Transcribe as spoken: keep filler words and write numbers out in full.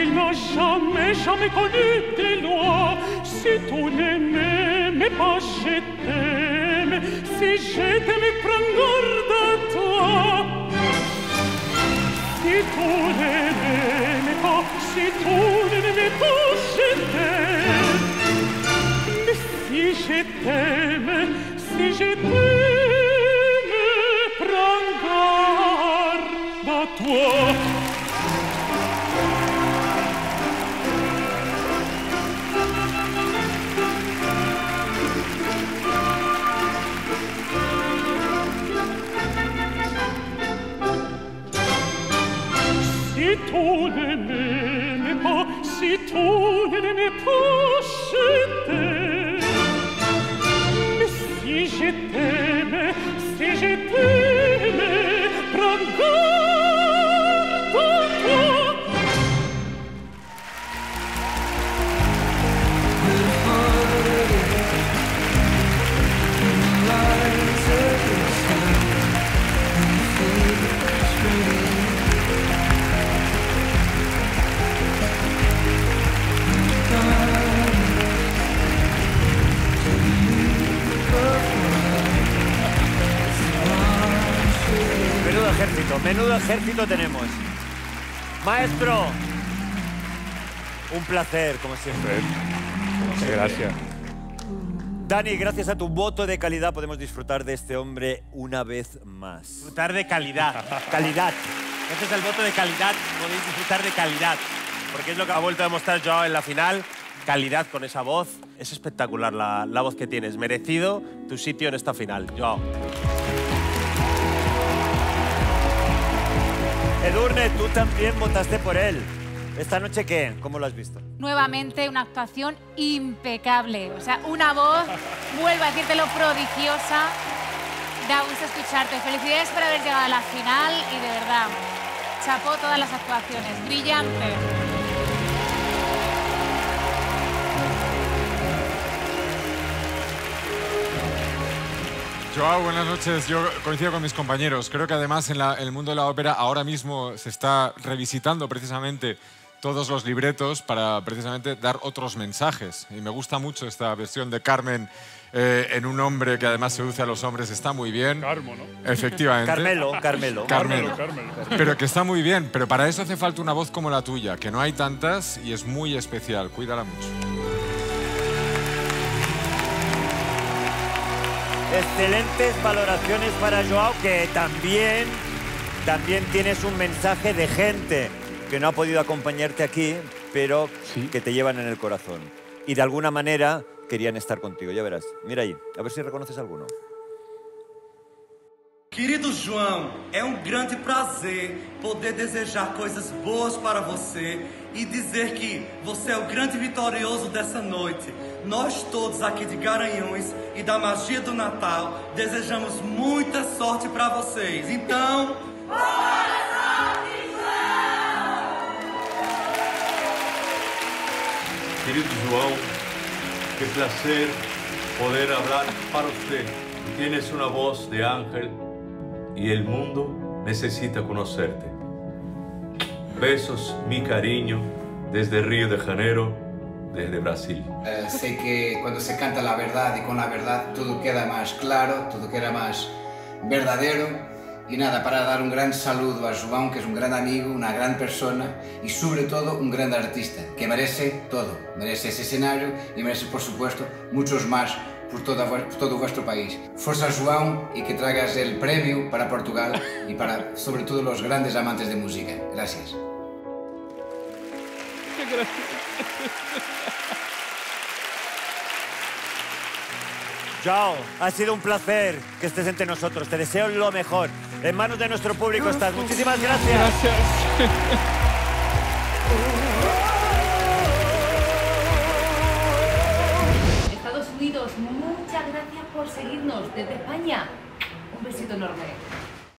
Il n'a jamais, jamais connu tes lois. Si tu ne m'aimais pas, je t'aime. Si je t'aimais, prends garde à toi. Si tu ne m'aimais pas, si tu ne m'aimais pas, je t'aime. Mais si je t'aime, si je t'aime, prends garde à toi. Si tu ne m'aimais pas, si tu ne m'aimais pas, je t'aime. Mais si je t'aimais, si je t'aimais, prends garde à toi. Menudo ejército, menudo ejército tenemos. Maestro, un placer, como siempre. Muchas gracias. Dani, gracias a tu voto de calidad podemos disfrutar de este hombre una vez más. Disfrutar de calidad. Calidad. Gracias al voto de calidad podéis disfrutar de calidad. Porque es lo que ha vuelto a demostrar João en la final. Calidad con esa voz. Es espectacular la, la voz que tienes. Merecido tu sitio en esta final, João. Edurne, tú también votaste por él. ¿Esta noche qué? ¿Cómo lo has visto? Nuevamente una actuación impecable. O sea, una voz, vuelvo a decírtelo, prodigiosa. Da gusto escucharte. Felicidades por haber llegado a la final y de verdad, chapó todas las actuaciones. Brillante. João, buenas noches. Yo coincido con mis compañeros. Creo que además en, la, en el mundo de la ópera ahora mismo se está revisitando precisamente todos los libretos para precisamente dar otros mensajes. Y me gusta mucho esta versión de Carmen eh, en un hombre que además seduce a los hombres. Está muy bien. Carmo, ¿no? Efectivamente. Carmelo, Carmelo. Carmelo. Carmelo. Pero que está muy bien. Pero para eso hace falta una voz como la tuya, que no hay tantas y es muy especial. Cuídala mucho. Excelentes valoraciones para João, que también, también tienes un mensaje de gente que no ha podido acompañarte aquí, pero sí, que te llevan en el corazón. Y de alguna manera querían estar contigo, ya verás. Mira ahí, a ver si reconoces alguno. Querido João, é um grande prazer poder desejar coisas boas para você e dizer que você é o grande vitorioso dessa noite. Nós todos aqui de Garanhuns e da magia do Natal desejamos muita sorte para vocês. Então... boa sorte, João! Querido João, que prazer poder falar para você. Tienes uma voz de ángel y el mundo necesita conocerte. Besos, mi cariño, desde Río de Janeiro, desde Brasil. Uh, sé que cuando se canta la verdad y con la verdad todo queda más claro, todo queda más verdadero. Y nada, para dar un gran saludo a João, que es un gran amigo, una gran persona y sobre todo un gran artista, que merece todo. Merece ese escenario y merece, por supuesto, muchos más por toda, por todo vuestro país. Fuerza, João, y que traigas el premio para Portugal y para, sobre todo, los grandes amantes de música. Gracias. Gracias. João, ha sido un placer que estés entre nosotros. Te deseo lo mejor. En manos de nuestro público estás. Muchísimas gracias. Gracias. Muchas gracias por seguirnos desde España. Un besito enorme.